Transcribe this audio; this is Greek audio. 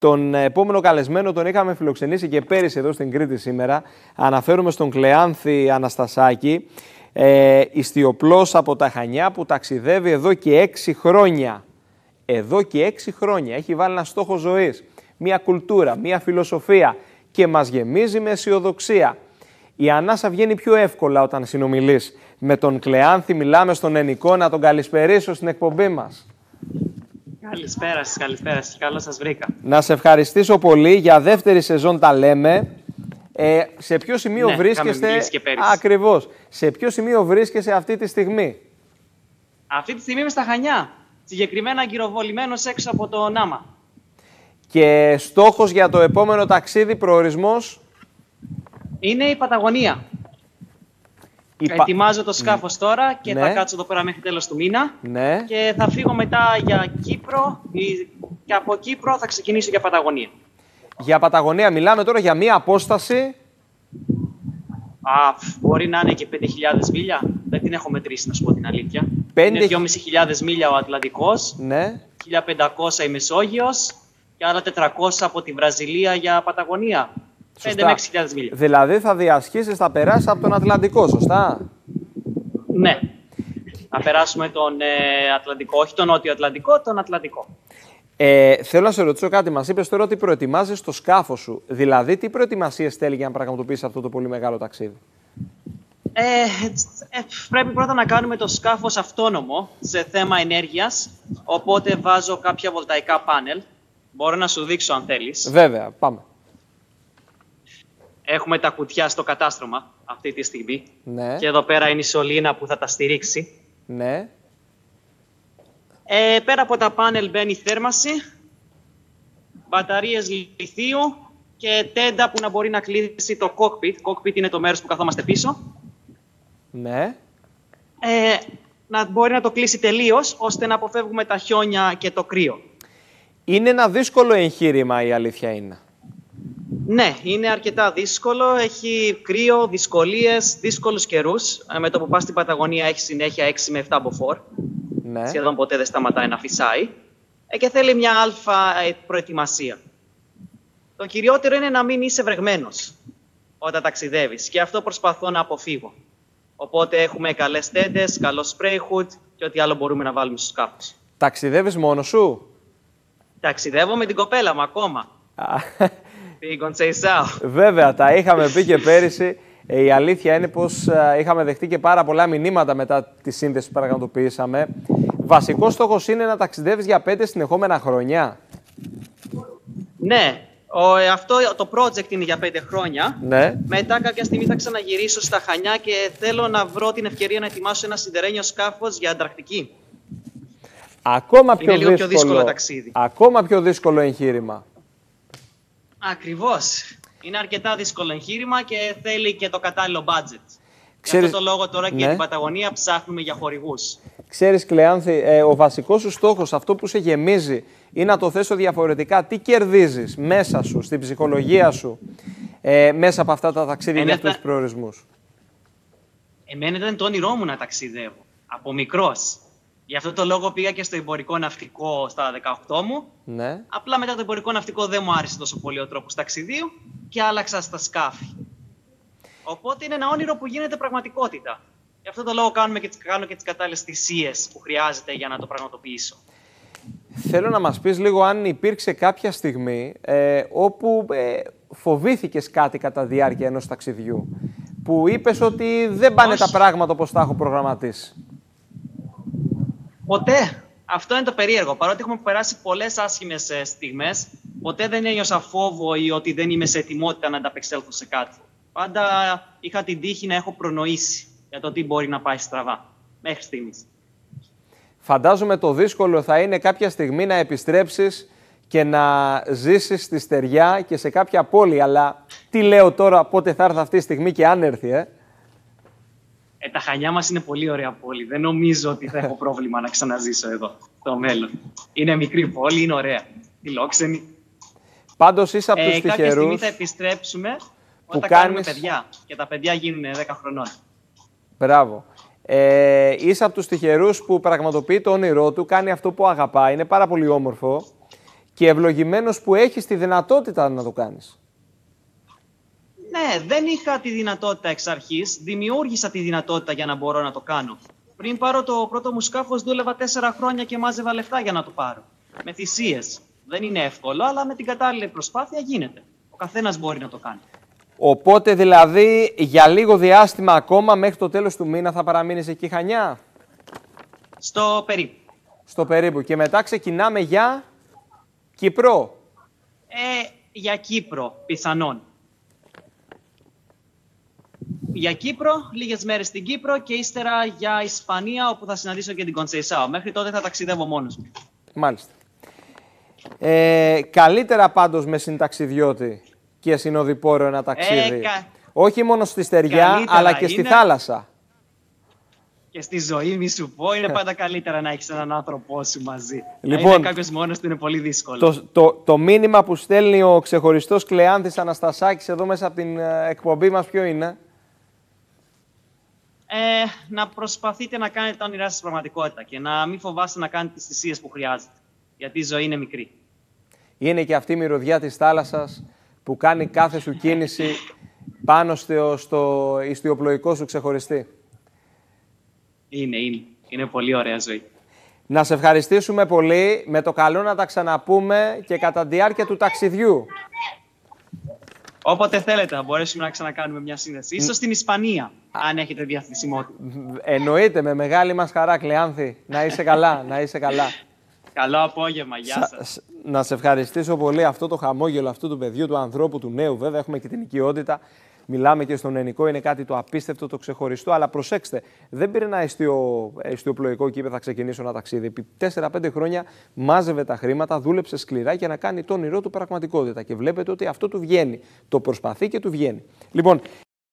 Τον επόμενο καλεσμένο τον είχαμε φιλοξενήσει και πέρυσι εδώ στην Κρήτη σήμερα. Αναφέρομαι στον Κλεάνθη Αναστασάκη, ιστιοπλός από τα Χανιά που ταξιδεύει εδώ και 6 χρόνια. Εδώ και 6 χρόνια έχει βάλει ένα στόχο ζωής, μια κουλτούρα, μια φιλοσοφία και μας γεμίζει με αισιοδοξία. Η ανάσα βγαίνει πιο εύκολα όταν συνομιλείς με τον Κλεάνθη. Μιλάμε στον Ενικό, να τον καλησπερίσω στην εκπομπή μας. Καλησπέρα σας, καλησπέρα σας. Καλώς σας βρήκα. Να σε ευχαριστήσω πολύ. Για δεύτερη σεζόν τα λέμε. Σε ποιο σημείο βρίσκεστε... Ακριβώς. Σε ποιο σημείο βρίσκεσαι αυτή τη στιγμή? Αυτή τη στιγμή είμαι στα Χανιά. Συγκεκριμένα αγκυροβολημένος έξω από το Νάμα. Και στόχος για το επόμενο ταξίδι, προορισμός? Είναι η Παταγωνία. Ετοιμάζω το σκάφος τώρα και θα κάτσω εδώ πέρα μέχρι τέλος του μήνα. Ναι. Και θα φύγω μετά για Κύπρο και από Κύπρο θα ξεκινήσω για Παταγωνία. Για Παταγωνία μιλάμε τώρα για μία απόσταση. Μπορεί να είναι και 5.000 μίλια. Δεν την έχω μετρήσει, να σου πω την αλήθεια. 5... Είναι 2.500 μίλια ο Ατλαντικός, 1.500 η Μεσόγειος και άλλα 400 από τη Βραζιλία για Παταγωνία. 5 με 6.000 μίλια. Δηλαδή θα διασχίσεις, θα περάσεις από τον Ατλαντικό, σωστά? Ναι. Θα περάσουμε τον Ατλαντικό, όχι τον Νότιο Ατλαντικό, τον Ατλαντικό. Θέλω να σε ρωτήσω κάτι. Μας είπες τώρα ότι προετοιμάζεις το σκάφος σου. Δηλαδή, τι προετοιμασίες θέλει για να πραγματοποιήσεις αυτό το πολύ μεγάλο ταξίδι? Πρέπει πρώτα να κάνουμε το σκάφος αυτόνομο σε θέμα ενέργειας. Οπότε βάζω κάποια βολταϊκά πάνελ. Μπορώ να σου δείξω αν θέλεις. Βέβαια, πάμε. Έχουμε τα κουτιά στο κατάστρωμα αυτή τη στιγμή. Ναι. Και εδώ πέρα είναι η σωλήνα που θα τα στηρίξει. Ναι. Πέρα από τα πάνελ μπαίνει θέρμαση, μπαταρίες λιθίου και τέντα που να μπορεί να κλείσει το cockpit. Cockpit είναι το μέρος που καθόμαστε πίσω. Ναι. Να μπορεί να το κλείσει τελείως, ώστε να αποφεύγουμε τα χιόνια και το κρύο. Είναι ένα δύσκολο εγχείρημα, η αλήθεια είναι. Ναι, είναι αρκετά δύσκολο. Έχει κρύο, δυσκολίες, δύσκολους καιρούς. Με το που πας στην Παταγωνία έχει συνέχεια 6 με 7 μποφόρ. Ναι. Σχεδόν ποτέ δεν σταματάει να φυσάει. Και θέλει μια προετοιμασία. Το κυριότερο είναι να μην είσαι βρεγμένος όταν ταξιδεύεις. Και αυτό προσπαθώ να αποφύγω. Οπότε έχουμε καλές τέντες, καλό spray hood και ό,τι άλλο μπορούμε να βάλουμε στους σκάφους. Ταξιδεύεις μόνος σου? Ταξιδεύω με την κοπέλα μου ακόμα. Την Κοντσεϊσάο. Βέβαια, τα είχαμε πει και πέρυσι. Η αλήθεια είναι πως είχαμε δεχτεί και πάρα πολλά μηνύματα μετά τη σύνδεση που πραγματοποιήσαμε. Βασικός στόχος είναι να ταξιδεύεις για 5 συνεχόμενα χρόνια. Ναι. Αυτό το project είναι για 5 χρόνια. Ναι. Μετά κάποια στιγμή θα ξαναγυρίσω στα Χανιά και θέλω να βρω την ευκαιρία να ετοιμάσω ένα σιδερένιο σκάφος για Ανταρκτική. Ακόμα πιο, πιο δύσκολο ταξίδι. Ακόμα πιο δύσκολο εγχείρημα. Ακριβώς. Είναι αρκετά δύσκολο εγχείρημα και θέλει και το κατάλληλο budget. Ξέρεις... Γι' αυτό το λόγο τώρα και την Παταγωνία ψάχνουμε για χορηγούς. Ξέρεις, Κλεάνθη, ο βασικός σου στόχος, αυτό που σε γεμίζει, είναι να το θέσω διαφορετικά. Τι κερδίζεις μέσα σου, στην ψυχολογία σου, μέσα από αυτά τα ταξίδια για αυτούς τους προορισμούς? Εμένα ήταν το όνειρό μου να ταξιδεύω, από μικρός. Γι' αυτό το λόγο πήγα και στο εμπορικό ναυτικό στα 18 μου. Ναι. Απλά μετά το εμπορικό ναυτικό δεν μου άρεσε τόσο πολύ ο τρόπος ταξιδίου και άλλαξα στα σκάφη. Οπότε είναι ένα όνειρο που γίνεται πραγματικότητα. Γι' αυτό το λόγο κάνω και τις κατάλληλες θυσίες που χρειάζεται για να το πραγματοποιήσω. Θέλω να μας πεις λίγο αν υπήρξε κάποια στιγμή όπου φοβήθηκες κάτι κατά διάρκεια ενός ταξιδιού. Που είπες ότι δεν πάνε τα πράγματα όπως τα έχω προγραμματίσει. Ποτέ. Αυτό είναι το περίεργο. Παρότι έχουμε περάσει πολλές άσχημες στιγμές, ποτέ δεν ένιωσα φόβο ή ότι δεν είμαι σε ετοιμότητα να ανταπεξέλθω σε κάτι. Πάντα είχα την τύχη να έχω προνοήσει για το τι μπορεί να πάει στραβά μέχρι στιγμής. Φαντάζομαι το δύσκολο θα είναι κάποια στιγμή να επιστρέψεις και να ζήσεις στη στεριά και σε κάποια πόλη. Αλλά τι λέω τώρα, πότε θα έρθει αυτή η στιγμή και αν έρθει, τα Χανιά μας είναι πολύ ωραία πόλη. Δεν νομίζω ότι θα έχω πρόβλημα να ξαναζήσω εδώ το μέλλον. Είναι μικρή πόλη, είναι ωραία. Φιλόξενη. Πάντως είσαι από τους τυχερούς. Κάποια στιγμή θα επιστρέψουμε όταν κάνουμε παιδιά. Και τα παιδιά γίνουν 10 χρονών. Μπράβο. Είσαι από τους τυχερούς που πραγματοποιεί το όνειρό του, κάνει αυτό που αγαπά. Είναι πάρα πολύ όμορφο. και ευλογημένος που έχεις τη δυνατότητα να το κάνεις. Ναι, δεν είχα τη δυνατότητα εξ αρχής. Δημιούργησα τη δυνατότητα για να μπορώ να το κάνω. Πριν πάρω το πρώτο μου σκάφος, δούλευα 4 χρόνια και μάζευα λεφτά για να το πάρω. Με θυσίες. Δεν είναι εύκολο, αλλά με την κατάλληλη προσπάθεια γίνεται. Ο καθένας μπορεί να το κάνει. Οπότε δηλαδή για λίγο διάστημα ακόμα, μέχρι το τέλος του μήνα, θα παραμείνεις εκεί, Χανιά? Στο περίπου. Στο περίπου. Και μετά ξεκινάμε για Κύπρο. Για Κύπρο, πιθανόν. Για Κύπρο, λίγες μέρες στην Κύπρο και ύστερα για Ισπανία, όπου θα συναντήσω και την Κοντσεϊσάο. Μέχρι τότε θα ταξιδεύω μόνος μου. Μάλιστα. Καλύτερα πάντως με συνταξιδιώτη και συνοδοιπόρο ένα ταξίδι. Όχι μόνο στη στεριά, αλλά και στη θάλασσα. Και στη ζωή, μη σου πω, είναι πάντα καλύτερα να έχεις έναν άνθρωπό σου μαζί. Λοιπόν, να είναι κάποιος μόνος του, είναι πολύ δύσκολο. Το μήνυμα που στέλνει ο ξεχωριστός Κλεάνθης Αναστασάκης εδώ μέσα από την εκπομπή μας ποιο είναι? Να προσπαθείτε να κάνετε τα όνειρά σας πραγματικότητα και να μην φοβάστε να κάνετε τις θυσίες που χρειάζεται. Γιατί η ζωή είναι μικρή. Είναι και αυτή η μυρωδιά της θάλασσας που κάνει κάθε σου κίνηση πάνω στο ιστιοπλοϊκό σου ξεχωριστή. Είναι. Είναι πολύ ωραία ζωή. Να σε ευχαριστήσουμε πολύ. Με το καλό να τα ξαναπούμε και κατά τη διάρκεια του ταξιδιού. Όποτε θέλετε να μπορέσουμε να ξανακάνουμε μια σύνδεση. Ίσως στην Ισπανία, αν έχετε διαθεσιμότητα. Εννοείται, με μεγάλη μας χαρά, Κλεάνθη. Να είσαι καλά, να είσαι καλά. Καλό απόγευμα, γεια σας. Να σε ευχαριστήσω πολύ, αυτό το χαμόγελο αυτού του παιδιού, του ανθρώπου, του νέου. Βέβαια, έχουμε και την οικειότητα. Μιλάμε και στον ενικό, είναι κάτι το απίστευτο, το ξεχωριστό. Αλλά προσέξτε, δεν πήρε ένα ιστιοπλοϊκό και είπε: θα ξεκινήσω ένα ταξίδι. Επί 4-5 χρόνια μάζευε τα χρήματα, δούλεψε σκληρά για να κάνει το όνειρό του πραγματικότητα. Και βλέπετε ότι αυτό του βγαίνει. Το προσπαθεί και του βγαίνει. Λοιπόν.